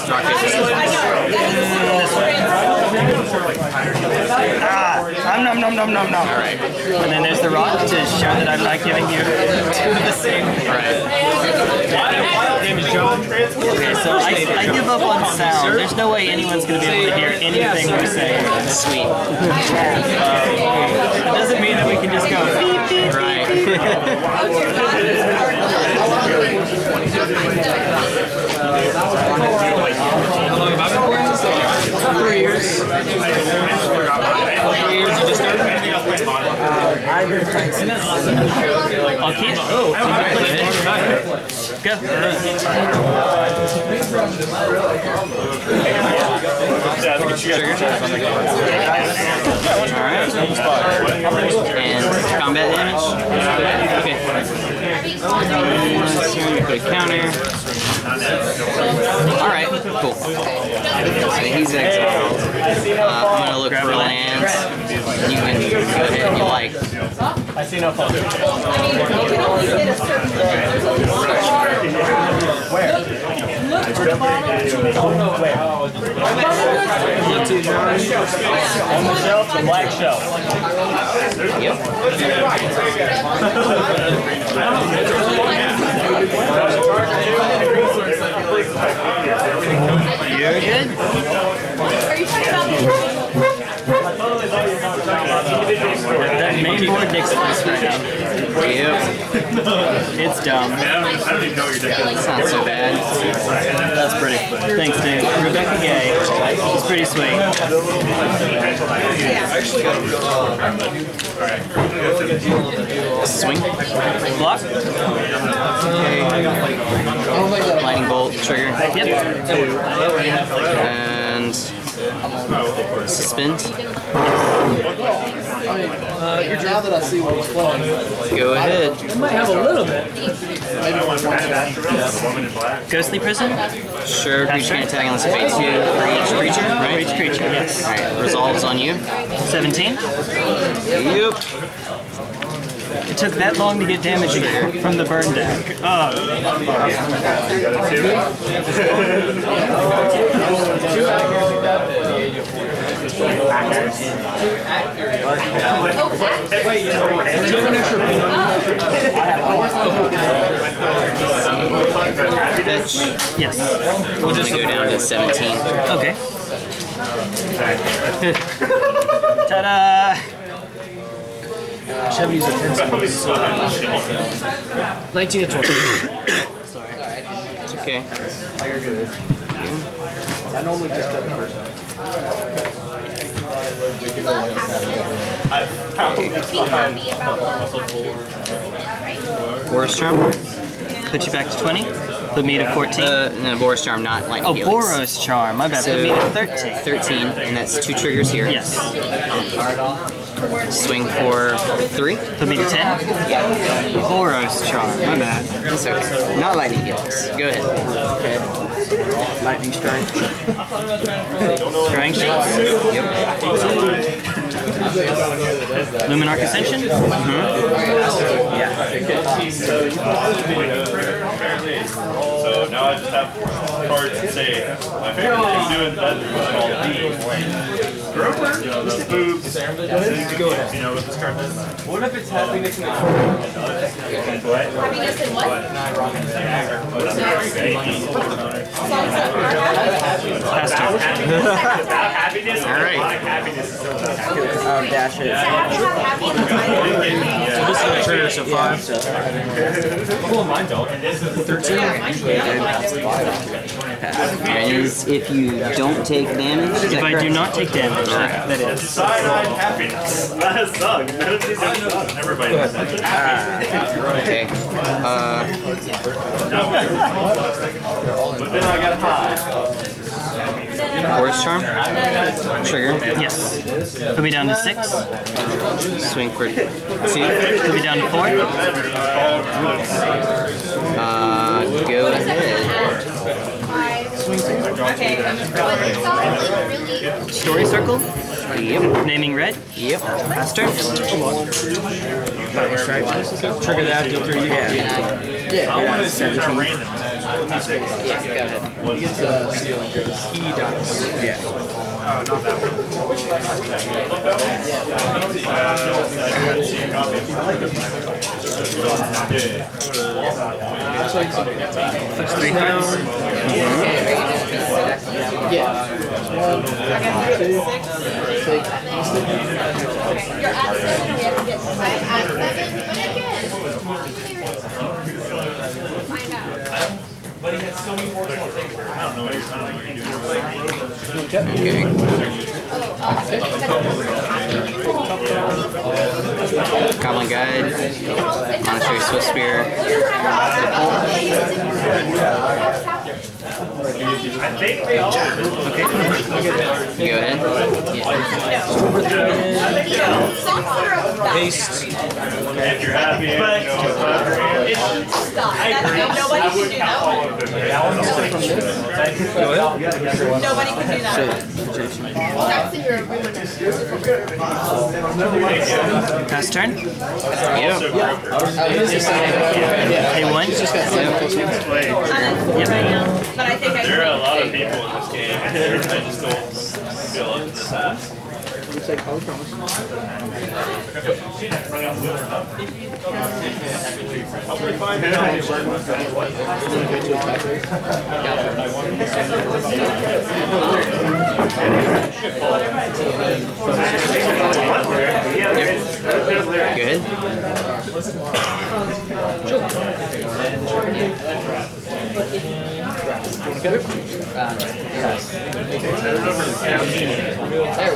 struck it. Ah, nom nom nom nom nom. All right. And then there's the rod to show that I'm not giving you two of the same. All right. Okay, so I give up on sound. There's no way anyone's going to be able to hear anything we say. Sweet. It doesn't mean that we can just go. Right. 3 years. 3 years of I've been practicing. I'll keep. Oh, go. Alright. And combat damage? Okay. And put a counter. Alright, cool. So he's exiled. I'm gonna look for lands. You can go ahead and you like. I see no fault. On the shelf, the black shelf. Yep. You're good? Are you talking about the that main board makes sense right now. Yep. It's dumb. I don't even know what you're doing. It's not so bad. That's pretty. Thanks, dude. Rebecca Gay. It's pretty sweet. Swing. Block. Okay. Lightning bolt. Trigger. Yep. And... suspend. Now that I see what was flowing. Go ahead. It might have a little bit. Ghostly Prison? Sure, creature can attack unless you pay 2 for each creature, right? For each creature, yes. Alright, resolves on you. 17? Yep. It took that long to get damage here from the burn deck. Yes. We'll just go down to 17. Okay. Ta-da! I should have used a pencil. 19 to 20. Sorry. It's okay. You're good. I normally just cut the first one. Boros Charm? Put you back to 20? Put me to 14? No, Boros Charm, not Lightning Helix. Oh, Boros Charm. My bad. So, put me to 13. 13, and that's 2 triggers here. Yes. Swing for 3. Put me to 10? Yeah. Boros Charm. My bad. It's okay. Not Lightning Helix. Go ahead. Okay. Lightning Strike. Scrying Sheets? Yep. Luminarch Ascension? Mm-hmm. Yeah. So now I just have cards that say, my favorite thing to do in Legends is called D. Groper? You know, those boobs. You know what this card is? What if it's happiness and happiness and what? Happiness. All right. Happiness is dashes. So this is a trigger, so 5. Cool, mine don't. 13. And if you don't take damage, if I do not take damage, that is. Side-eyed happiness. That sucks. Everybody does that. Okay. But then I got 5. Boros Charm? Trigger? Yes. Put me down to 6. Swing for 2. Put me down to 4. Go ahead. Story Circle? Yep. Naming red? Yep. Master? Trigger that, deal 3. Yeah. Yeah. But he had so many more. I don't know what you're doing. Okay. Goblin Guide. Monastery Swift Spear. Okay. Go ahead. Yeah. Paste. If you're happy, nobody can do that. Nobody can do that. Pass turn. Pay one. But I think there are a lot of people in this game. I just don't feel up to the task. There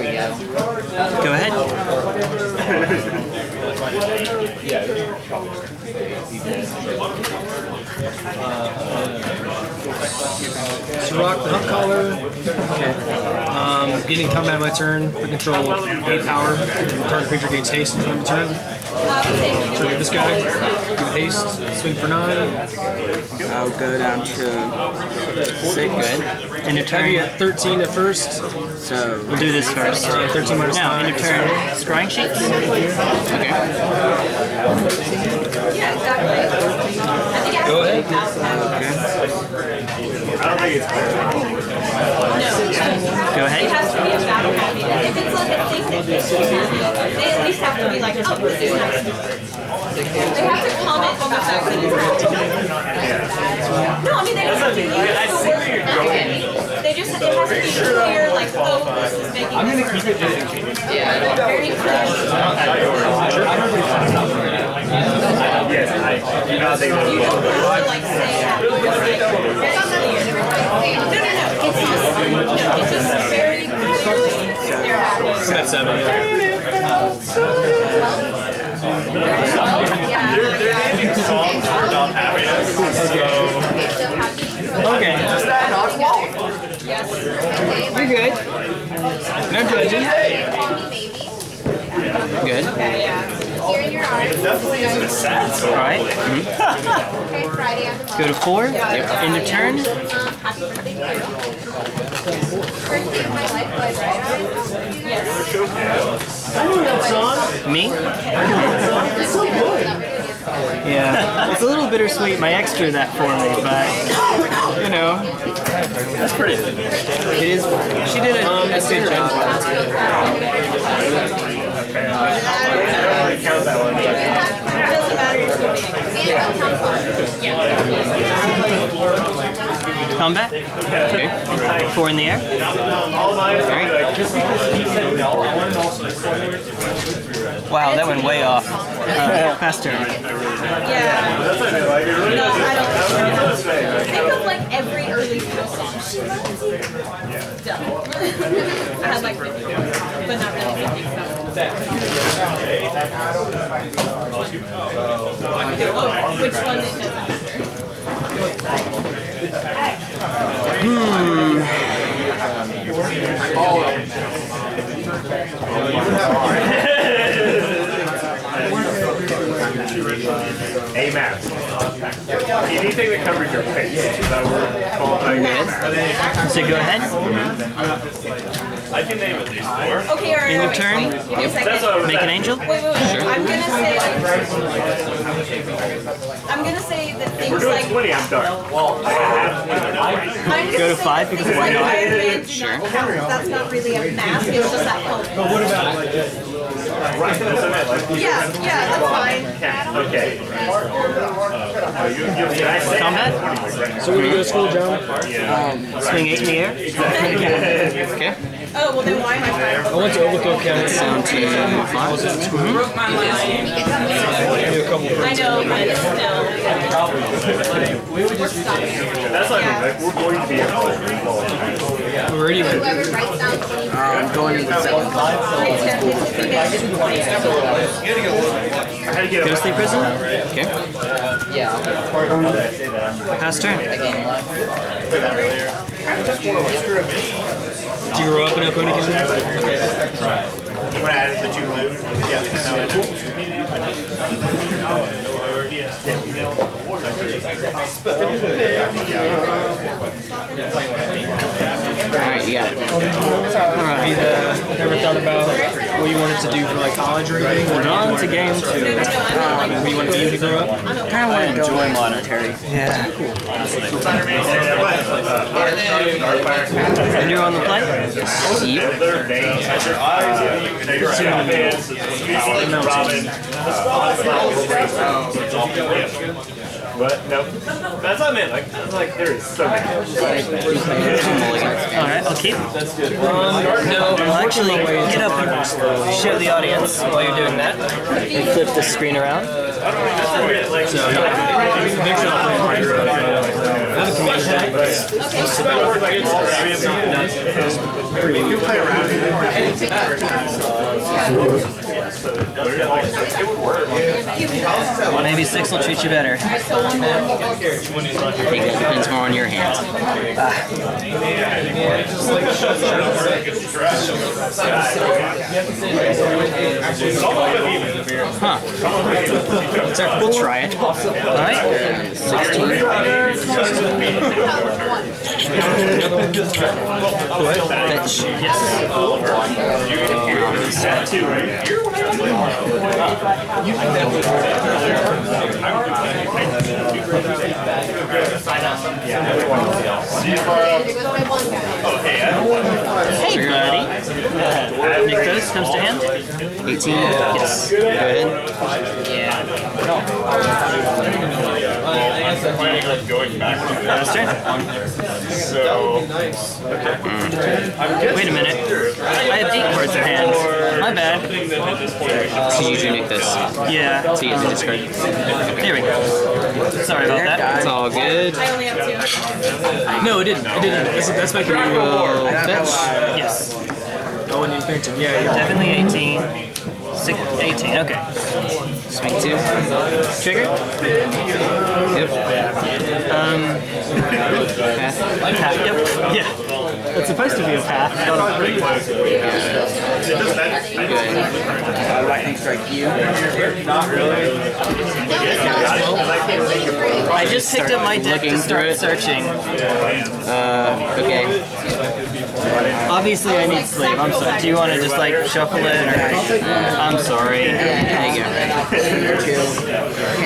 we go. Go ahead. Siroc, the Hunt Caller. Okay. Beginning combat my turn. I control 8 power. Target creature gains haste until my turn. So this guy, give haste, swing for 9. I'll go down to 6. Good. End of turn. 13 at first. So we'll do this first. 13 minus 9. End of turn. Scrying Sheets? Okay. Yeah, exactly. Go ahead. Okay. I don't think it's fair. Go ahead. It has to be a battle happy. If it's like a thing that they at least have to be like, oh, we're doing that. They have to comment on the fact that it's wrong. No, I mean, they don't have to use the word. They just, it has to be clear, like, oh, this is making I'm going to keep it just in case. Yeah, very clear. It's just very clearly. Okay. Yes. We're good. No judging. Good. Okay, yeah. Here in your arms. Alright. Mm-hmm. Go to 4. Yep. End of turn. Me? It's so good. Yeah. It's a little bittersweet. My ex drew that for me, but, you know. That's pretty. It is. She did it. That's good. Combat. Okay. 4 in the air. All right. Wow, that went way off. Faster. Yeah. Think of like every early song she wrote. I had like 50, but not really. Which one is it? All of them. Amen. anything that covers your face. Is that what we're calling it? So go ahead. I can name at least four. Okay, all right. In your turn, make an angel. Wait, wait, wait. Sure. I'm gonna say. I'm gonna say that things we're doing like 20. I'm dark. Go to 5 because it's like Iron Man. Sure. That's not really a mask. It's just that color. But what about like this? Right. Yeah. Yeah. That's fine. Okay. Combat. So we go to school, John. Swing 8 in the air. Okay. Oh, well then why am I trying to I want to overlook that sound to I know, but no. That's like, we're going to be a we're already I'm going to the Ghostly Prison? Okay. Yeah. Pass turn. Do you roll up and open again? You want to add the two blue? Yeah. Alright, you got it. Alright, you never thought about what you wanted to do for like college or anything? We're on to game 2. What you want to be to grow up? Kind of want to enjoy monetary. Yeah. And you're on the play? But no, that's what I meant. Like there is so many. All right, I'll keep. That's good. No, well, actually, get up and show the audience while you're doing that. And flip the screen around. Well, maybe 6 will treat you better. I think it depends more on your hands. Huh. We'll try it. Alright. 16. Hey, buddy. Nick comes to hand. 18. Yes. Go ahead. Yeah. Going back. So. Wait a minute. I have 8 cards in hand. My bad. So you do nick this. Yeah. So you get the discard. There we go. Sorry about that. It's all good. I only have 2. No, it didn't. It didn't. That's my turn. Fetch. Yes. Oh, and you picked him. Yeah, yeah. Definitely 18. 18, okay. Swing 2. Trigger? Yep. Path? Yep. Yeah. It's supposed to be a path. Good. Lightning strike you. Not really. I just picked up my deck to start searching. Okay. Obviously I need sleep. I'm sorry. Do you want to just like shuffle it or... I'm sorry. There you go. Can't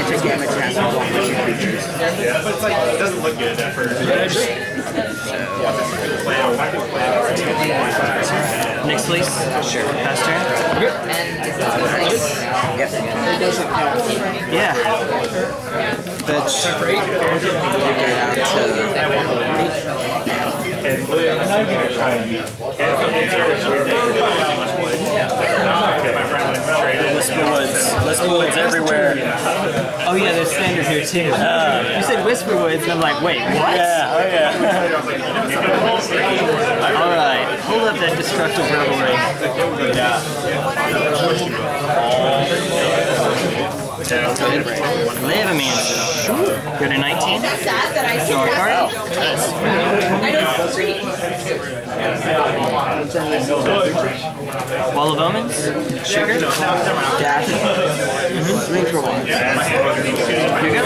just get a chance to walk with your creatures. Yeah, but it's like, it doesn't look good at first. Next, please. Sure. Pass turn. Yep. Yeah. That's great. Whisper Woods everywhere. Oh yeah, there's standard here too. You said Whisper Woods, and I'm like, wait, what? Yeah, oh yeah. All right, pull up that destructive revelry. Live a man. Go to 19. Draw a card. Wall of Omens. Sugar. Dash. Here we go.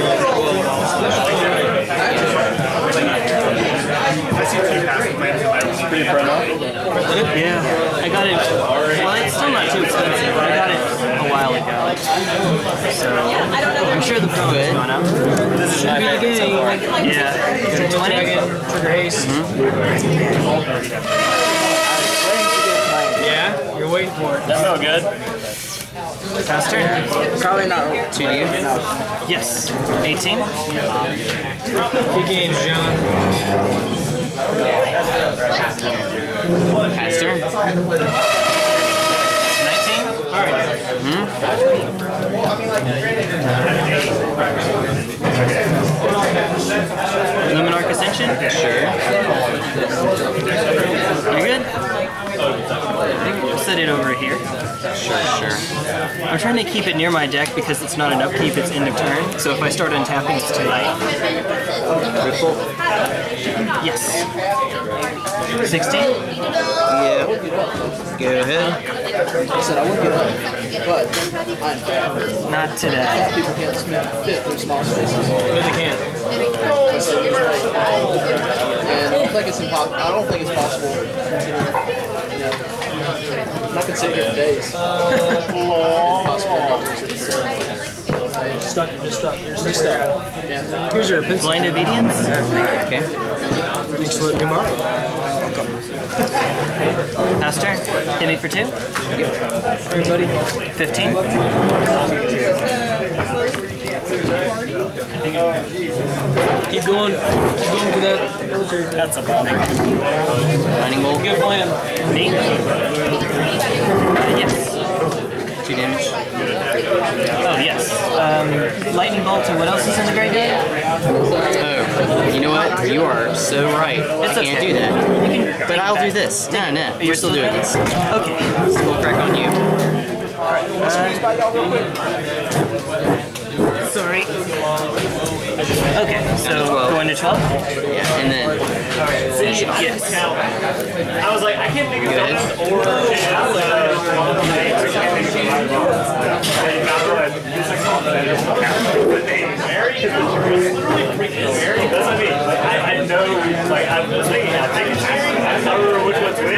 So I'm sure the proof is going up. This is my favorite so far. Yeah. So 20. Trigger haste. Yeah? You're waiting for it. That's not good. Pass turn. Probably not. 2 to you? Yes. 18. Good games, John. Pass turn. 19. Alright. Luminarch Ascension? Sure. You're good? We'll set it over here. Sure. I'm trying to keep it near my deck because it's not an upkeep, it's end of turn. So if I start untapping, it's too late. Yes. 16? Yeah. Go ahead. I said I would get up, but not today. People can't fit in small spaces. No, they can't. And I don't think it's possible. I'm not considering it days. You're stuck. Here's your pencil. Blind Obedience? Okay. Just let him up. Pass turn. Hit me for 2. Everybody. 15. Keep going with that. That's a problem. Lightning bolt. Good plan. Me? Yes. 2 damage. Oh, yes. Lightning bolt and what else is in the graveyard? Oh, you know what? You are so right. It's okay. I can't do that. You can but I'll do this. No. We're still doing this. Okay. So we'll crack on you. Alright. Sorry. Okay, so 12. Going to 12? Yeah, and then. Yes. I was like, I can't think of that. Or. I know, like, I was thinking, I don't remember which one's which.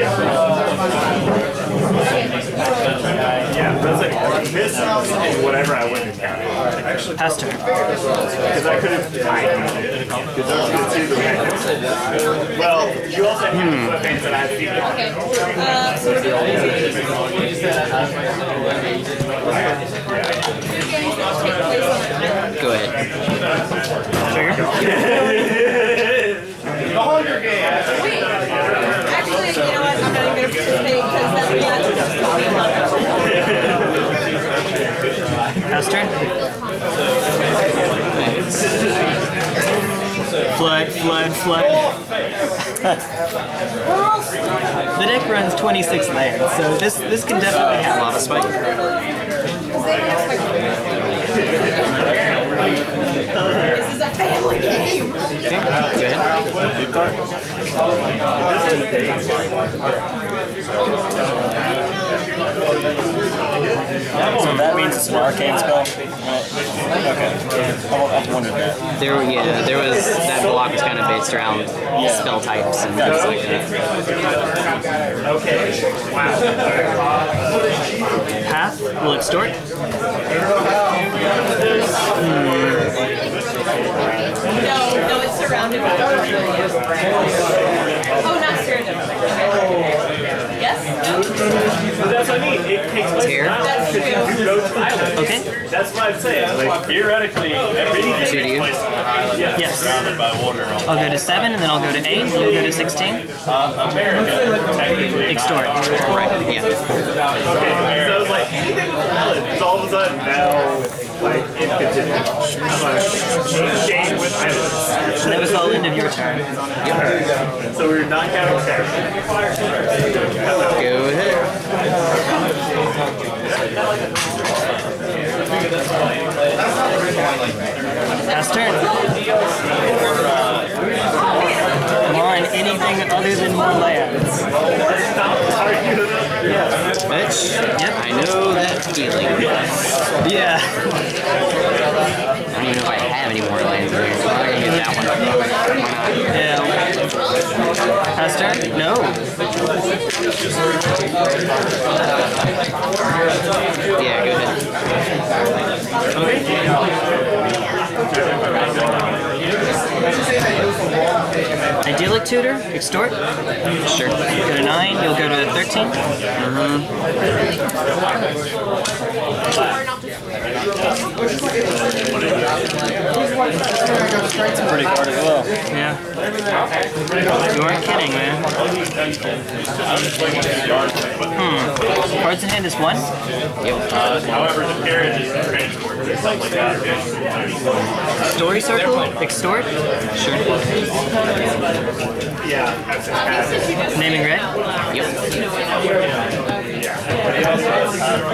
Yeah, but it's like miss and whatever I went and counted. Pass turn. Because I could have tied it. Because I was going to see the mechanism. Well, you also have things that I've seen. Go ahead. Trigger? Hold your game. You know what, I'm not even going to participate because that's not just House turn. Nice. Flood. The deck runs 26 lands, so this can definitely have a lot of spike. This is a family game! Okay, go ahead. So that means it's an arcane spell? Okay. I wondered that. There was... That block was kind of based around spell types and things like that. Okay. Wow. Path will extort. No, it's surrounded by not surrounded. Yes? But that's what I mean. It takes place now. Okay. That's what I'm saying. Like, theoretically, everything takes place. Yes. Surrounded by water. I'll go to 7, and then I'll go to 8, and then I'll go to 16. America, technically. Extort. Right, yeah. Okay, so it's like, it's all of a sudden now... Like, it continues. Game with islands. That was the end of your turn. Yep. So we're not counting characters. Go ahead. Last turn. Come on, anything other than more lands. Bitch. Yep. I know that feeling. Yeah. I don't even know if I have any more lands in here, so I'm not going to get that one. Yeah. Pass turn? No. Yeah, go ahead. Idyllic Tutor, Extort. Sure. Go to 9, you'll go to 13. Pretty hard as well. Yeah. You aren't kidding, man. Cards in hand is 1? Yep. However, the carriage is transport. Story Circle, Extort? Sure. Yeah. Naming red? Yep.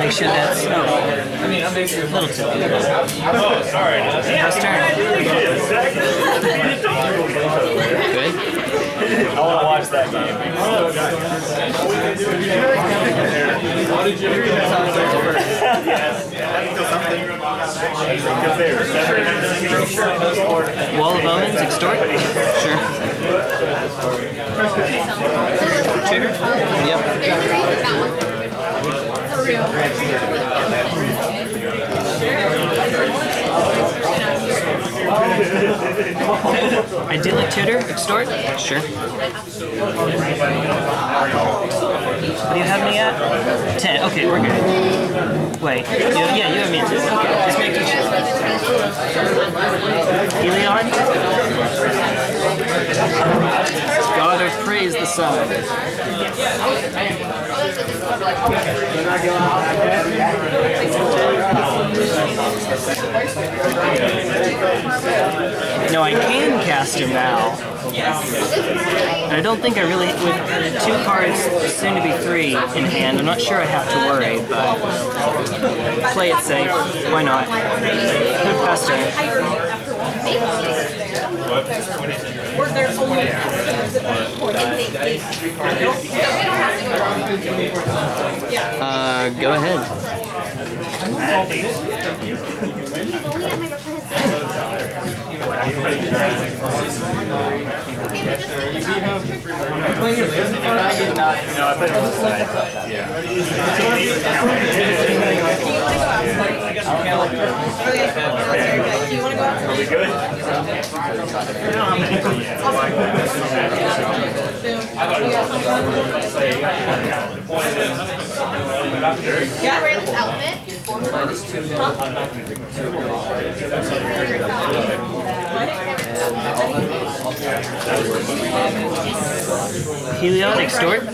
Make sure that's a little tip. First turn. Good. I want to watch that game. Wall of Omens, Extort? Sure. Trigger? Yep. Idyllic Tutor, Extort? Sure. Do you have me at? 10. Okay, we're good. Wait. Yeah, you have me at 10. Okay. Just making sure. Heliod? God, I praise the sun. No, I can cast him now. And I don't think I really, with 2 cards, soon to be 3 in hand, I'm not sure I have to worry, but play it safe. Why not? Pass turn. Go ahead. Are we good? Yeah, wear this outfit. Heliod, Extort? Okay.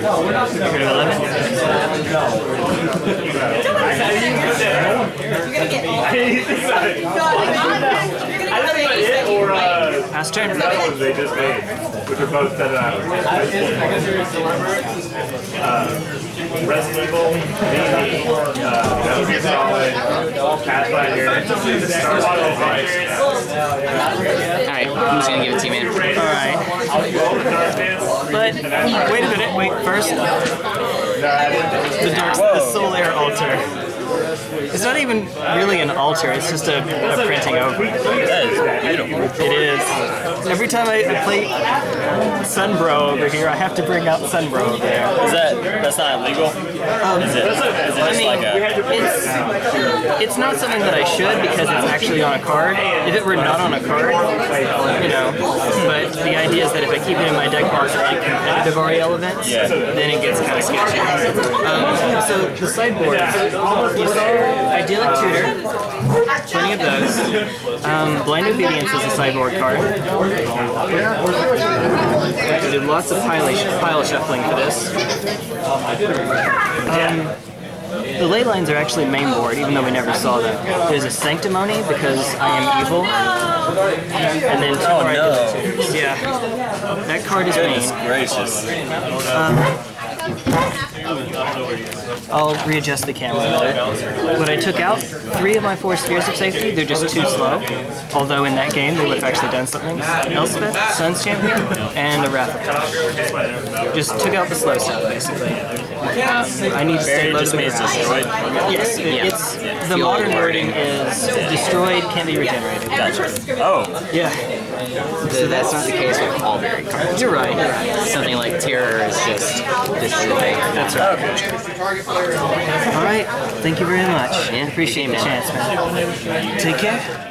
No, we're not going to 11. You're going to get all. Past turn. They just made, which are both that restful, solid, Pathfinder. Alright, I'm just gonna give it to you, man. Alright. But wait a minute. Wait, first the Solaire Altar. It's not even really an altar, it's just a printing over. That is beautiful. It is. Every time I play Sunbro over here, I have to bring out Sunbro over there. Is that's not illegal? It's not something that I should, because it's actually on a card. If it were not on a card, you know, but the idea is that if I keep it in my deck box for like competitive REL events, then it gets kind of sketchy. So the sideboard, Idyllic Tutor, plenty of those. Blind Obedience is a sideboard card. I did lots of pile shuffling for this. The ley lines are actually mainboard, even though we never saw them. There's a Sanctimony, because I am evil, and then 2 more Idyllic Tutors. Yeah, that card is main. Gracious. I'll readjust the camera a bit. What I took out, 3 of my 4 spheres of safety, they're just too slow. Although in that game, they would have actually done something. Elspeth, Sun's Champion, and a Wrath. Just took out the slow stuff, basically. I need to stay low to the ground. Yes, it's, the modern wording is destroyed, can be regenerated. Gotcha. Oh. Yeah. So that's not the case with all buried cards. You're right. Something like Terror is just destroyed. That's right. Alright, thank you very much. Yeah, appreciate the chance, man. Take care.